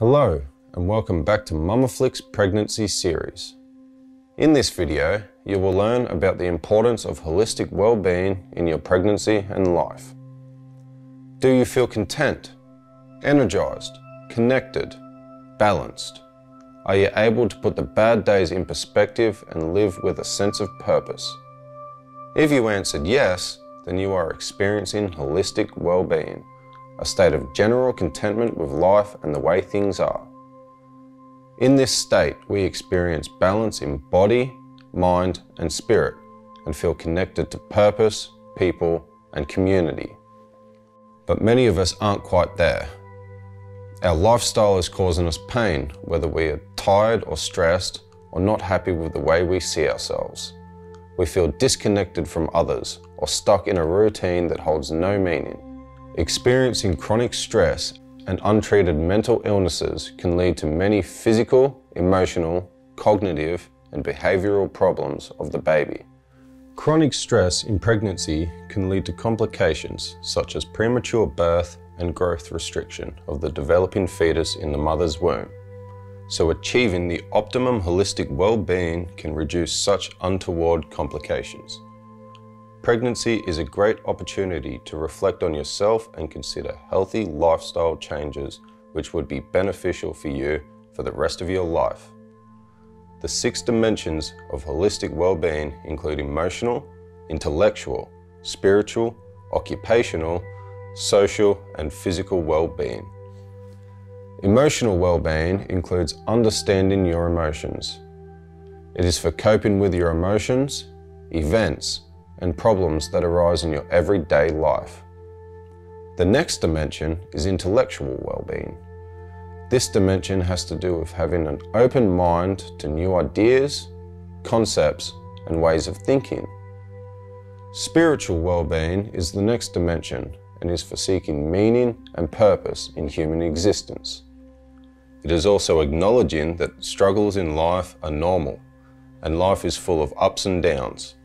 Hello and welcome back to Mumaflix Pregnancy Series. In this video, you will learn about the importance of holistic well-being in your pregnancy and life. Do you feel content, energized, connected, balanced? Are you able to put the bad days in perspective and live with a sense of purpose? If you answered yes, then you are experiencing holistic well-being, a state of general contentment with life and the way things are. In this state, we experience balance in body, mind, and spirit, and feel connected to purpose, people, and community. But many of us aren't quite there. Our lifestyle is causing us pain, whether we are tired or stressed, or not happy with the way we see ourselves. We feel disconnected from others, or stuck in a routine that holds no meaning. Experiencing chronic stress and untreated mental illnesses can lead to many physical, emotional, cognitive, and behavioural problems of the baby. Chronic stress in pregnancy can lead to complications such as premature birth and growth restriction of the developing fetus in the mother's womb. So achieving the optimum holistic well-being can reduce such untoward complications. Pregnancy is a great opportunity to reflect on yourself and consider healthy lifestyle changes which would be beneficial for you for the rest of your life. The 6 dimensions of holistic well-being include emotional, intellectual, spiritual, occupational, social, and physical well-being. Emotional well-being includes understanding your emotions. It is for coping with your emotions, events, and problems that arise in your everyday life. The next dimension is intellectual well-being. This dimension has to do with having an open mind to new ideas, concepts, and ways of thinking. Spiritual well-being is the next dimension and is for seeking meaning and purpose in human existence. It is also acknowledging that struggles in life are normal, and life is full of ups and downs.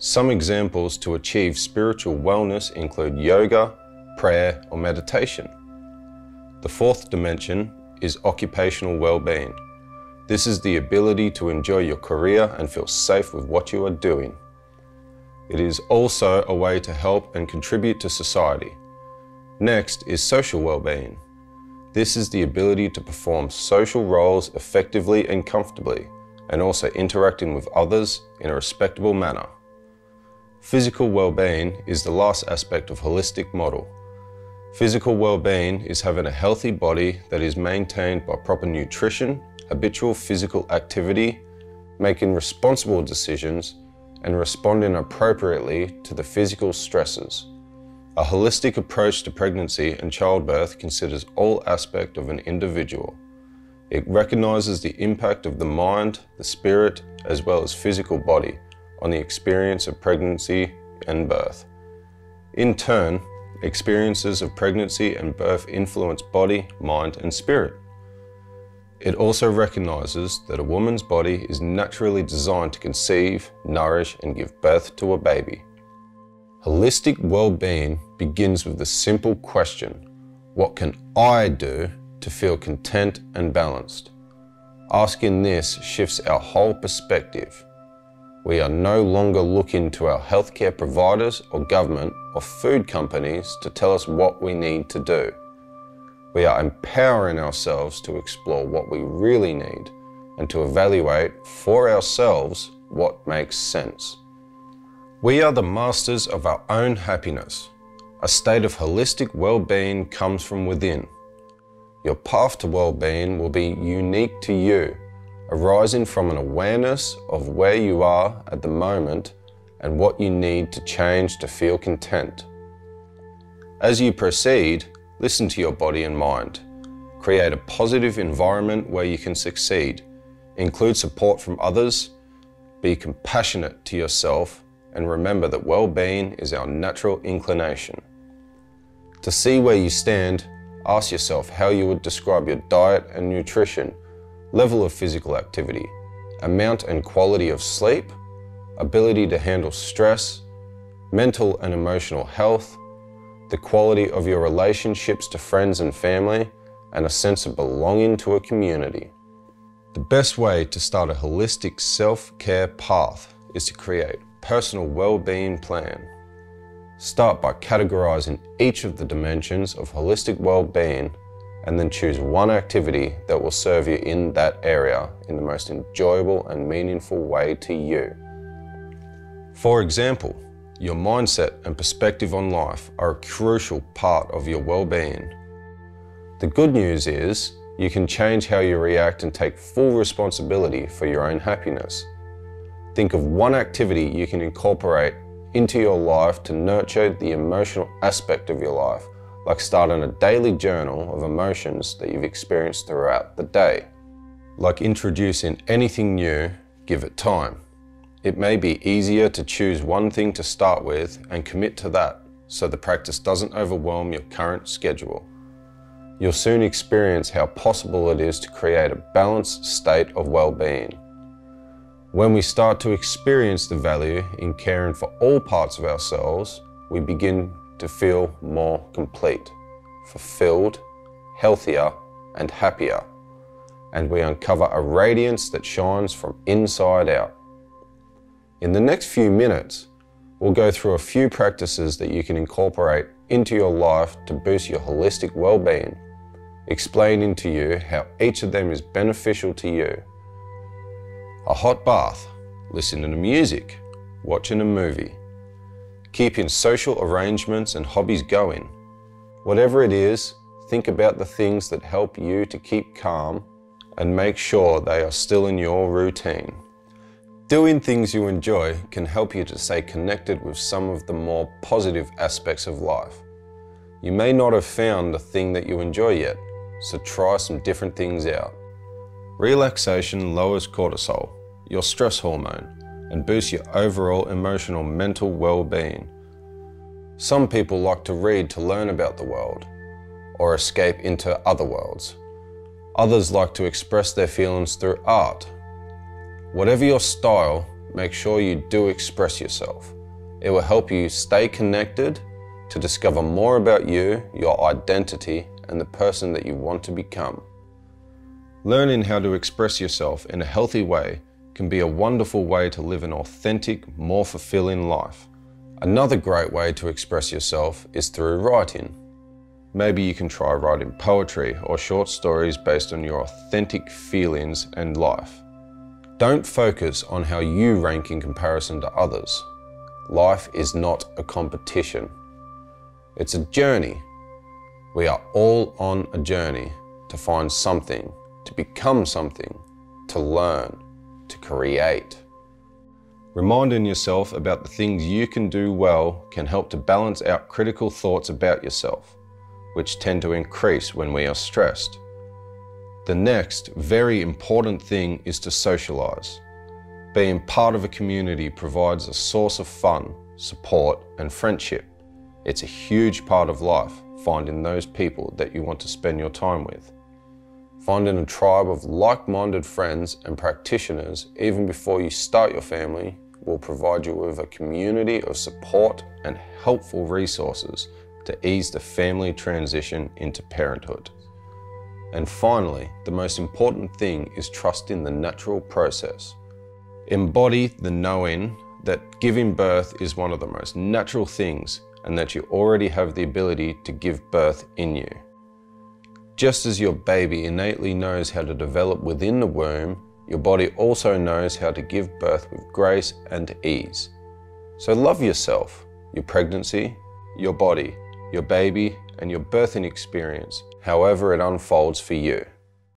Some examples to achieve spiritual wellness include yoga, prayer, or meditation. The 4th dimension is occupational well-being. This is the ability to enjoy your career and feel safe with what you are doing. It is also a way to help and contribute to society. Next is social well-being. This is the ability to perform social roles effectively and comfortably, and also interacting with others in a respectable manner. Physical well-being is the last aspect of holistic model. Physical well-being is having a healthy body that is maintained by proper nutrition, habitual physical activity, making responsible decisions, and responding appropriately to the physical stresses. A holistic approach to pregnancy and childbirth considers all aspects of an individual. It recognizes the impact of the mind, the spirit, as well as physical body on the experience of pregnancy and birth. In turn, experiences of pregnancy and birth influence body, mind, and spirit. It also recognizes that a woman's body is naturally designed to conceive, nourish, and give birth to a baby. Holistic well-being begins with the simple question, what can I do to feel content and balanced? Asking this shifts our whole perspective. We are no longer looking to our healthcare providers or government or food companies to tell us what we need to do. We are empowering ourselves to explore what we really need and to evaluate for ourselves what makes sense. We are the masters of our own happiness. A state of holistic well-being comes from within. Your path to well-being will be unique to you, arising from an awareness of where you are at the moment and what you need to change to feel content. As you proceed, listen to your body and mind. Create a positive environment where you can succeed. Include support from others. Be compassionate to yourself and remember that well-being is our natural inclination. To see where you stand, ask yourself how you would describe your diet and nutrition, level of physical activity, amount and quality of sleep, ability to handle stress, mental and emotional health, the quality of your relationships to friends and family, and a sense of belonging to a community. The best way to start a holistic self-care path is to create a personal well-being plan. Start by categorizing each of the dimensions of holistic well-being and then choose one activity that will serve you in that area in the most enjoyable and meaningful way to you. For example, your mindset and perspective on life are a crucial part of your well-being. The good news is you can change how you react and take full responsibility for your own happiness. Think of one activity you can incorporate into your life to nurture the emotional aspect of your life, like starting a daily journal of emotions that you've experienced throughout the day. Like introducing anything new, give it time. It may be easier to choose one thing to start with and commit to that, so the practice doesn't overwhelm your current schedule. You'll soon experience how possible it is to create a balanced state of well-being. When we start to experience the value in caring for all parts of ourselves, we begin to feel more complete, fulfilled, healthier, and happier. And we uncover a radiance that shines from inside out. In the next few minutes, we'll go through a few practices that you can incorporate into your life to boost your holistic well-being, explaining to you how each of them is beneficial to you. A hot bath, listening to music, watching a movie, keeping social arrangements and hobbies going. Whatever it is, think about the things that help you to keep calm and make sure they are still in your routine. Doing things you enjoy can help you to stay connected with some of the more positive aspects of life. You may not have found the thing that you enjoy yet, so try some different things out. Relaxation lowers cortisol, your stress hormone, and boosts your overall emotional mental well-being. Some people like to read to learn about the world, or escape into other worlds. Others like to express their feelings through art. Whatever your style, make sure you do express yourself. It will help you stay connected to discover more about you, your identity, and the person that you want to become. Learning how to express yourself in a healthy way can be a wonderful way to live an authentic, more fulfilling life. Another great way to express yourself is through writing. Maybe you can try writing poetry or short stories based on your authentic feelings and life. Don't focus on how you rank in comparison to others. Life is not a competition. It's a journey. We are all on a journey to find something, to become something, to learn, to create. Reminding yourself about the things you can do well can help to balance out critical thoughts about yourself, which tend to increase when we are stressed. The next very important thing is to socialize. Being part of a community provides a source of fun, support, and friendship. It's a huge part of life, finding those people that you want to spend your time with. Finding a tribe of like-minded friends and practitioners, even before you start your family, will provide you with a community of support and helpful resources to ease the family transition into parenthood. And finally, the most important thing is trusting the natural process. Embody the knowing that giving birth is one of the most natural things and that you already have the ability to give birth in you. Just as your baby innately knows how to develop within the womb, your body also knows how to give birth with grace and ease. So love yourself, your pregnancy, your body, your baby, and your birthing experience, however it unfolds for you.